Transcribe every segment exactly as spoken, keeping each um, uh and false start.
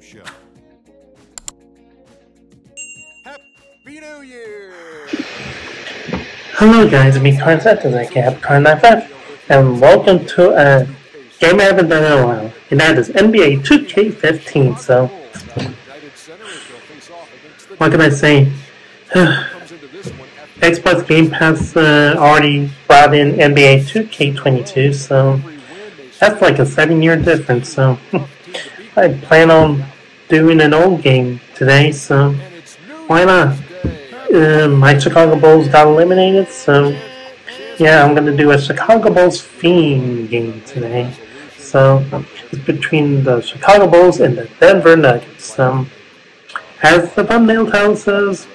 Game Show. Happy New Year! Hello guys, me Carn set to the cap, Carn nine five, and welcome to a game I haven't done in a while, and that is N B A two K fifteen, so what can I say? Xbox Game Pass uh, already brought in N B A two K twenty-two, so that's like a seven year difference, so I plan on doing an old game today, so why not? Uh, my Chicago Bulls got eliminated, so yeah, I'm going to do a Chicago Bulls theme game today. So it's between the Chicago Bulls and the Denver Nuggets. So as the thumbnail title says,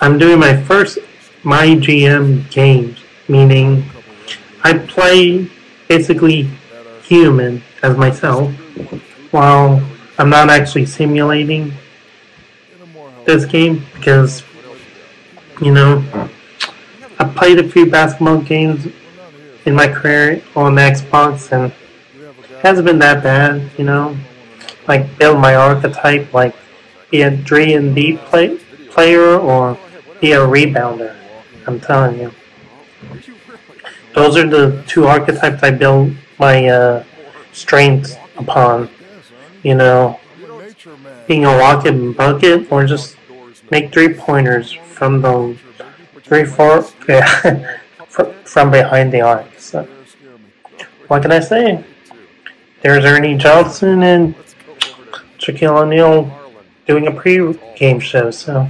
I'm doing my first My G M game, meaning I play basically human as myself, while I'm not actually simulating this game because, you know, I played a few basketball games in my career on the Xbox and it hasn't been that bad, you know, like build my archetype, like be a three and D play, player or be a rebounder, I'm telling you. Those are the two archetypes I build my uh, strengths upon, you know, being a rocket and bucket or just make three-pointers from the three four yeah, from behind the arc. So what can I say? There's Ernie Johnson and Shaquille O'Neal doing a pre-game show, so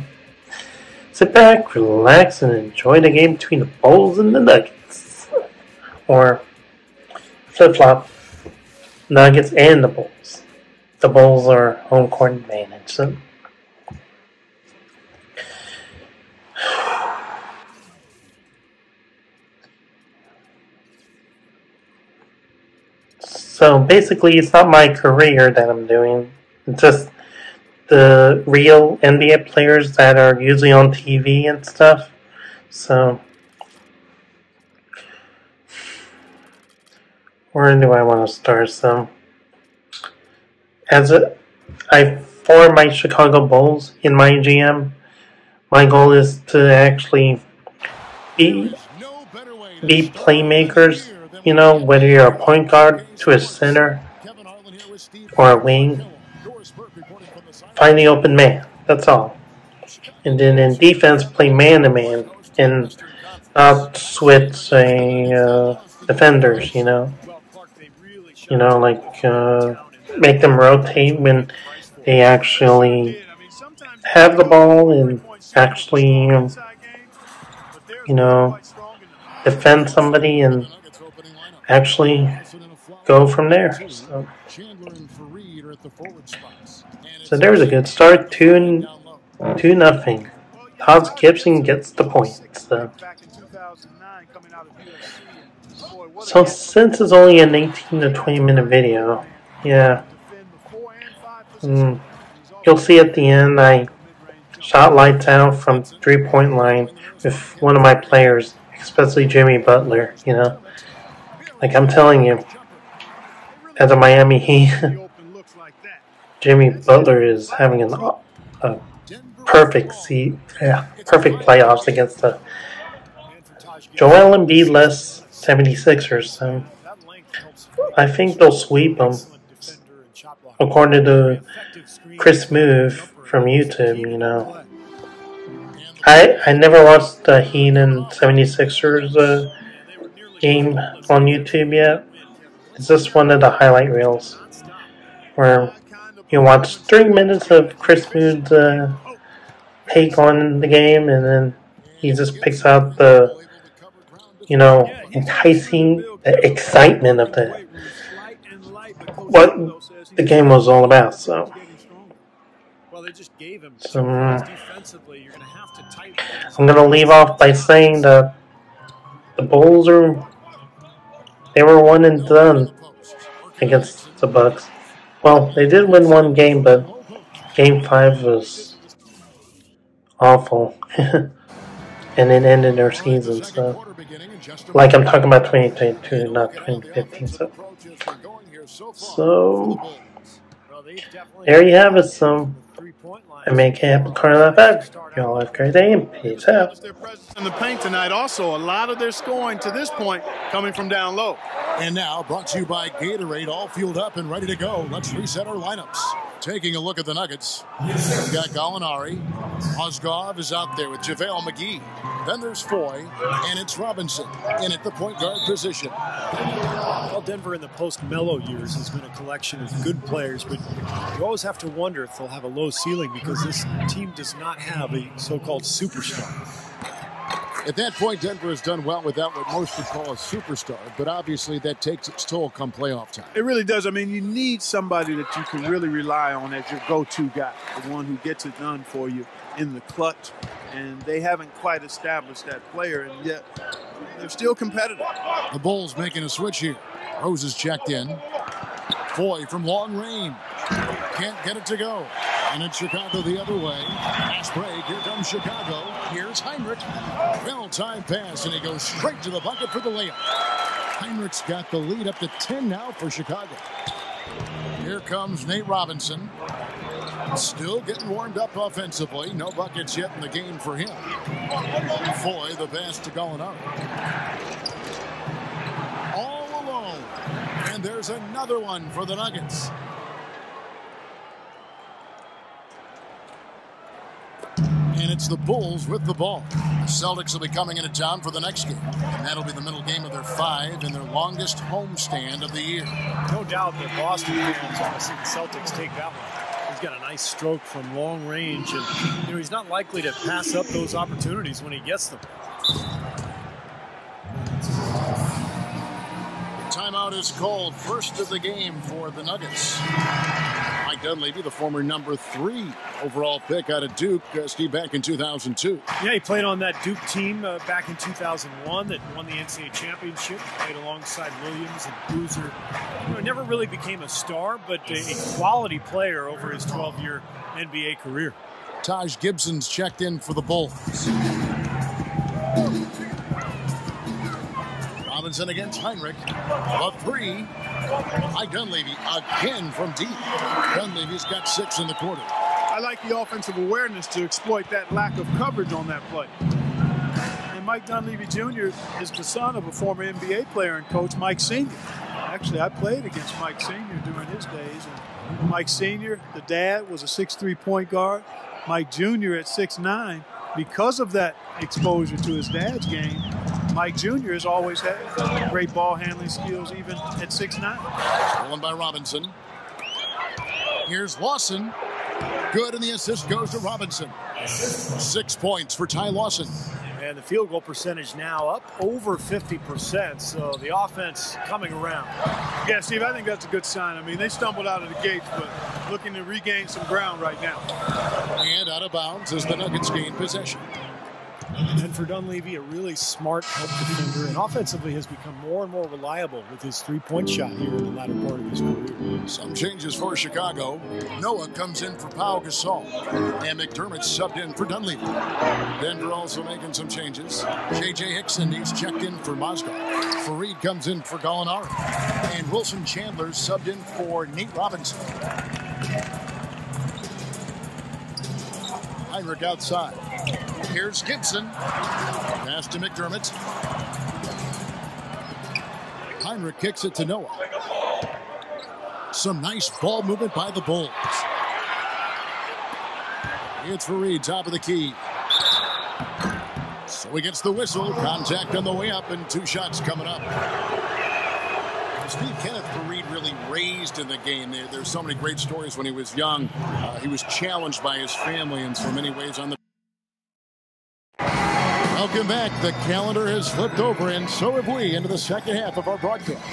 sit back, relax, and enjoy the game between the Bulls and the Nuggets. Or flip-flop, Nuggets and the Bulls. The Bulls are home court advantage. So So basically, it's not my career that I'm doing. It's just the real N B A players that are usually on T V and stuff. So where do I want to start? So as a, I for my Chicago Bulls in my G M, my goal is to actually be be playmakers. You know, whether you're a point guard to a center or a wing, find the open man. That's all. And then in defense, play man to man and not switch uh, defenders. You know, you know, like uh, make them rotate when they actually have the ball and actually, you know, defend somebody and actually go from there. So, so there's a good start. Two, two nothing. Todd Gibson gets the point. So, so since it's only an eighteen to twenty minute video, yeah, mm, you'll see at the end I shot lights out from three point line with one of my players, especially Jimmy Butler. You know. Like I'm telling you, as a Miami Heat, Jimmy Butler is having an, a perfect seat, yeah, perfect playoffs against the Joel Embiid less seventy-sixers. So I think they'll sweep them, according to Chris Move from YouTube. You know, I I never watched the Heat and seventy-sixers. Uh, game on YouTube yet. It's just one of the highlight reels where you watch three minutes of Chris Mood's uh, take on the game and then he just picks out the, you know, enticing excitement of the what the game was all about. So so I'm gonna leave off by saying that the Bulls are, they were one and done against the Bucks. Well, they did win one game, but game five was awful. And it ended their season, so. Like I'm talking about twenty twenty-two, not twenty fifteen, so. So, There you have it, some I make it happen. Carn live back. Y'all have a great day and peace out. Their presence in the paint tonight. Also, a lot of their scoring to this point coming from down low. And now, brought to you by Gatorade, all fueled up and ready to go. Let's reset our lineups. Taking a look at the Nuggets. We've got Gallinari. Ozgov is out there with JaVale McGee. Then there's Foye, and it's Robinson in at the point guard position. Well, Denver in the post-Melo years has been a collection of good players, but you always have to wonder if they'll have a low ceiling because this team does not have a so-called superstar. At that point, Denver has done well without what most would call a superstar, but obviously that takes its toll come playoff time. It really does. I mean, you need somebody that you can really rely on as your go-to guy, the one who gets it done for you in the clutch, and they haven't quite established that player, and yet they're still competitive. The Bulls making a switch here. Rose is checked in. Foye from long range. Can't get it to go. And it's Chicago the other way. Pass break. Here comes Chicago. Here's Hinrich. Well-timed pass, and he goes straight to the bucket for the layup. Hinrich's got the lead up to ten now for Chicago. Here comes Nate Robinson. Still getting warmed up offensively. No buckets yet in the game for him. Foye, the pass to Gallinari. All alone. And there's another one for the Nuggets. And it's the Bulls with the ball. The Celtics will be coming into town for the next game. And that'll be the middle game of their five and their longest homestand of the year. No doubt that Boston fans want to see the Celtics take that one. He's got a nice stroke from long range, and you know, he's not likely to pass up those opportunities when he gets them. Timeout is called. First of the game for the Nuggets. Mike Dunleavy, the former number three overall pick out of Duke, uh, Steve, back in two thousand two. Yeah, he played on that Duke team uh, back in two thousand one that won the N C A A championship. Played alongside Williams and Boozer. You know, never really became a star, but a, a quality player over his twelve-year N B A career. Taj Gibson's checked in for the Bulls. Robinson against Hinrich. A three. Mike Dunleavy again from deep. Dunleavy's got six in the quarter. I like the offensive awareness to exploit that lack of coverage on that play. And Mike Dunleavy Junior is the son of a former N B A player and coach, Mike Senior Actually, I played against Mike Senior during his days. And Mike Senior, the dad, was a six three point guard. Mike Junior at six nine. Because of that exposure to his dad's game, Mike Junior has always had great ball handling skills, even at six nine. Stolen by Robinson. Here's Lawson. Good, and the assist goes to Robinson. Six points for Ty Lawson. And the field goal percentage now up over fifty percent, so the offense coming around. Yeah, Steve, I think that's a good sign. I mean, they stumbled out of the gates, but looking to regain some ground right now. And out of bounds as the Nuggets gain possession. And for Dunleavy, a really smart help defender, and offensively has become more and more reliable with his three-point shot here in the latter part of his career. Some changes for Chicago. Noah comes in for Pau Gasol, and McDermott subbed in for Dunleavy. Denver also making some changes. J J. Hickson, he's checked in for Mozgov. Faried comes in for Gallinari, and Wilson Chandler subbed in for Nate Robinson. Hinrich outside. Here's Gibson. Pass to McDermott. Hinrich kicks it to Noah. Some nice ball movement by the Bulls. It's Faried, top of the key. So he gets the whistle. Contact on the way up, and two shots coming up. Steve, Kenneth Faried really raised in the game. There, there's so many great stories when he was young. Uh, he was challenged by his family in so many ways on the. Welcome back. The calendar has flipped over, and so have we into the second half of our broadcast.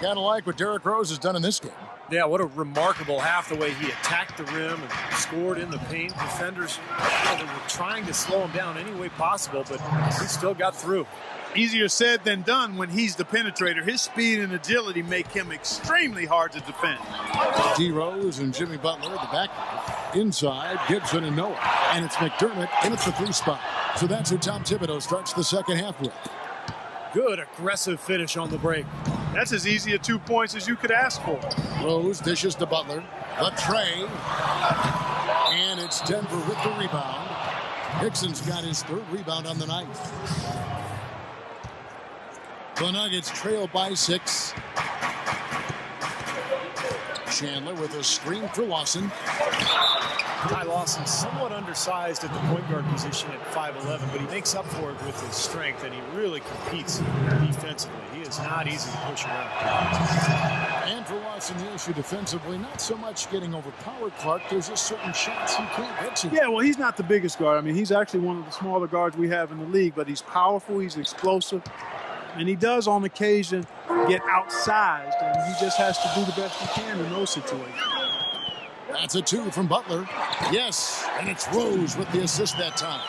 Kind of like what Derrick Rose has done in this game. Yeah, what a remarkable half, the way he attacked the rim and scored in the paint. Defenders, well, they were trying to slow him down any way possible, but he still got through. Easier said than done when he's the penetrator. His speed and agility make him extremely hard to defend. D. Rose and Jimmy Butler at the back. Inside, Gibson and Noah. And it's McDermott, and it's the three spot. So that's who Tom Thibodeau starts the second half with. Good aggressive finish on the break. That's as easy a two points as you could ask for. Rose dishes to Butler. The tray. And it's Denver with the rebound. Hickson's got his third rebound on the night. The Nuggets trail by six. Chandler with a screen for Lawson. Ty Lawson, somewhat undersized at the point guard position at five eleven, but he makes up for it with his strength, and he really competes defensively. He is not easy to push around. And for Lawson, the issue defensively, not so much getting overpowered, Clark. There's just certain shots he can't get to. Yeah, well, he's not the biggest guard. I mean, he's actually one of the smaller guards we have in the league, but he's powerful, he's explosive, and he does on occasion get outsized, and he just has to do the best he can in those situations. That's a two from Butler. Yes, and it's Rose with the assist that time.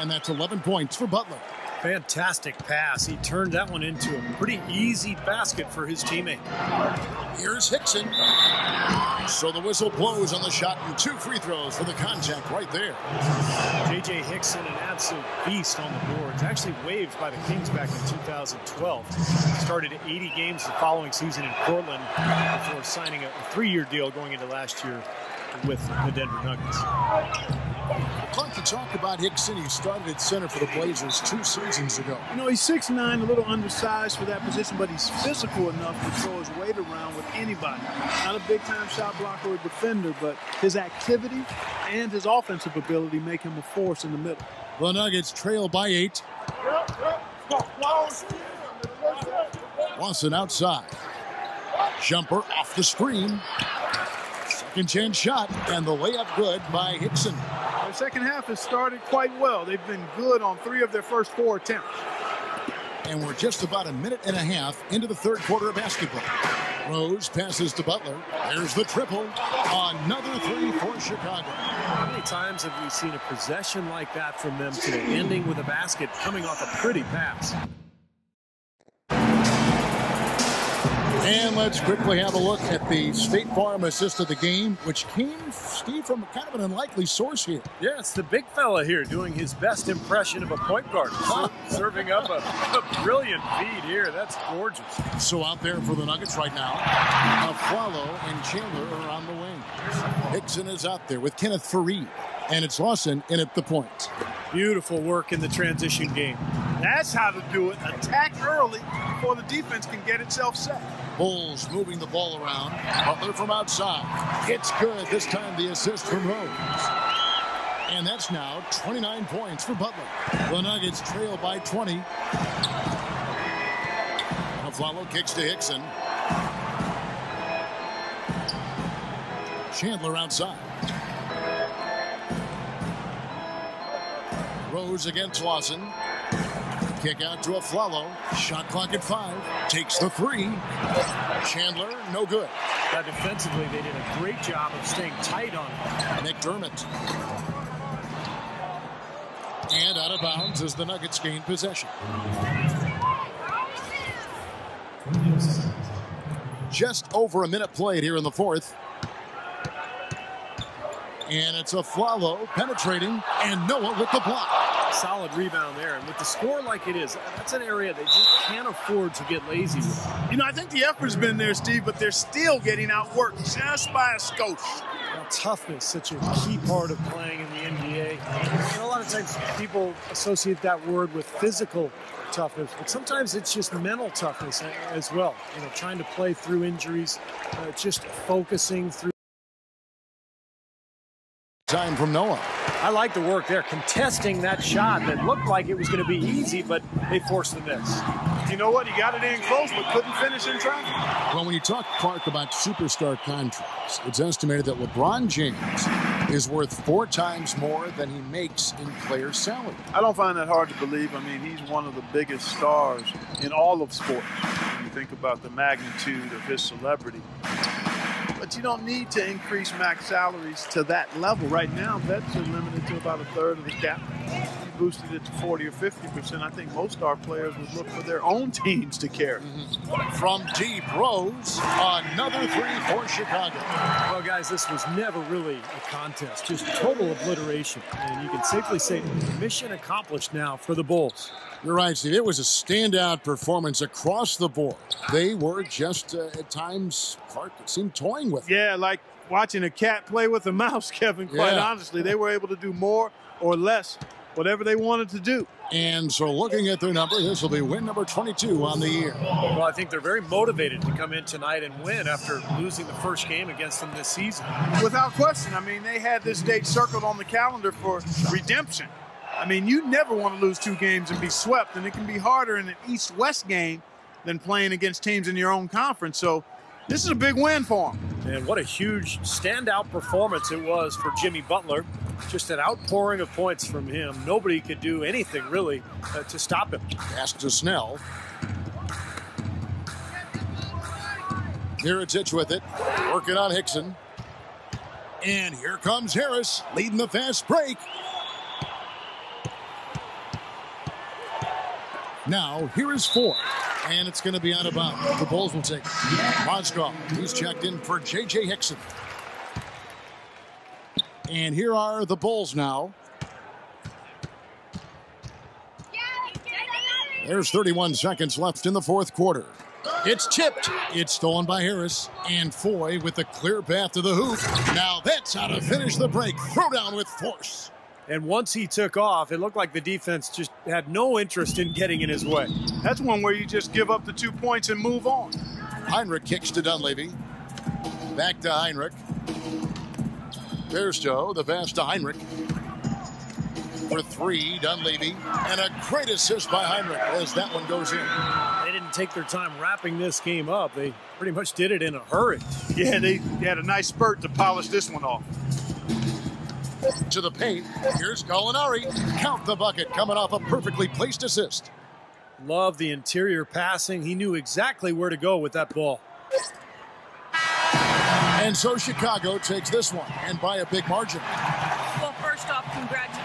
And that's eleven points for Butler. Fantastic pass. He turned that one into a pretty easy basket for his teammate. Here's Hickson. So the whistle blows on the shot, and two free throws for the contact right there. J J. Hickson, an absolute beast on the boards. Actually waived by the Kings back in two thousand twelve. Started eighty games the following season in Portland before signing a three-year deal going into last year with the Denver Nuggets. Fun to talk about Hickson. He started at center for the Blazers two seasons ago. You know, he's six nine, a little undersized for that position, but he's physical enough to throw his weight around with anybody. Not a big-time shot blocker or defender, but his activity and his offensive ability make him a force in the middle. The Nuggets trail by eight. Lawson outside. Jumper off the screen. Second-chance shot, and the layup good by Hickson. The second half has started quite well. They've been good on three of their first four attempts. And we're just about a minute and a half into the third quarter of basketball. Rose passes to Butler. There's the triple. Another three for Chicago. How many times have we seen a possession like that from them today, ending with a basket coming off a pretty pass? And let's quickly have a look at the State Farm assist of the game, which came, Steve, from kind of an unlikely source here. Yeah, it's the big fella here doing his best impression of a point guard, serving up a, a brilliant feed here. That's gorgeous. So out there for the Nuggets right now, Afflalo and Chandler are on the wing. Hickson is out there with Kenneth Faried, and it's Lawson in at the point. Beautiful work in the transition game. That's how to do it. Attack early before the defense can get itself set. Bulls moving the ball around. Butler from outside. It's good. This time the assist from Rose. And that's now twenty-nine points for Butler. The Nuggets trail by twenty. Afflalo kicks to Hickson. Chandler outside. Rose against Lawson. Kick out to Afflalo. Shot clock at five. Takes the three. Chandler, no good. Now defensively, they did a great job of staying tight on him. McDermott. And out of bounds as the Nuggets gain possession. Just over a minute played here in the fourth. And it's Afflalo penetrating. And Noah with the block. Solid rebound there, and with the score like it is, that's an area they just can't afford to get lazy with. You know, I think the effort's been there, Steve, but they're still getting outworked just by a scope. Now, toughness, such a key part of playing in the N B A. You know, a lot of times people associate that word with physical toughness, but sometimes it's just mental toughness as well. You know, trying to play through injuries, uh, just focusing through. Time from Noah. I like the work there, contesting that shot that looked like it was going to be easy, but they forced the miss. You know what? He got it in close, but couldn't finish in traffic. Well, when you talk, Clark, about superstar contracts, it's estimated that LeBron James is worth four times more than he makes in player salary. I don't find that hard to believe. I mean, he's one of the biggest stars in all of sports. When you think about the magnitude of his celebrity. But you don't need to increase max salaries to that level right now. Vets are limited to about a third of the cap. boosted it to forty or fifty percent, I think most star players would look for their own teams to carry. Mm-hmm. From deep, Rose, another three for Chicago. Well, guys, this was never really a contest, just total obliteration. And you can safely say mission accomplished now for the Bulls. You're right, Steve. It was a standout performance across the board. They were just, uh, at times, Clark, it seemed toying with it. Yeah, like watching a cat play with a mouse, Kevin, quite yeah. honestly. They were able to do more or less, whatever they wanted to do. And so looking at their number, this will be win number twenty-two on the year. Well, I think they're very motivated to come in tonight and win after losing the first game against them this season. Without question. I mean, they had this date circled on the calendar for redemption. I mean, you never want to lose two games and be swept, and it can be harder in an East-West game than playing against teams in your own conference. So this is a big win for them. And what a huge standout performance it was for Jimmy Butler. Just an outpouring of points from him. Nobody could do anything, really, uh, to stop him. Pass to Snell. Miritich with it, working on Hickson. And here comes Harris, leading the fast break. Now, here is four, and it's going to be out of bounds. The Bulls will take it. Mozgov, who's checked in for J J. Hickson. And here are the Bulls now. There's thirty-one seconds left in the fourth quarter. It's tipped. It's stolen by Harris. And Foye with a clear path to the hoop. Now that's how to finish the break. Throwdown with force. And once he took off, it looked like the defense just had no interest in getting in his way. That's one where you just give up the two points and move on. Hinrich kicks to Dunleavy. Back to Hinrich. There's Joe, the pass to Hinrich. For three, Dunleavy. And a great assist by Hinrich as that one goes in. They didn't take their time wrapping this game up. They pretty much did it in a hurry. Yeah, they had a nice spurt to polish this one off. To the paint. Here's Gallinari. Count the bucket, coming off a perfectly placed assist. Love the interior passing. He knew exactly where to go with that ball. And so Chicago takes this one, and by a big margin. Well, first off, congratulations.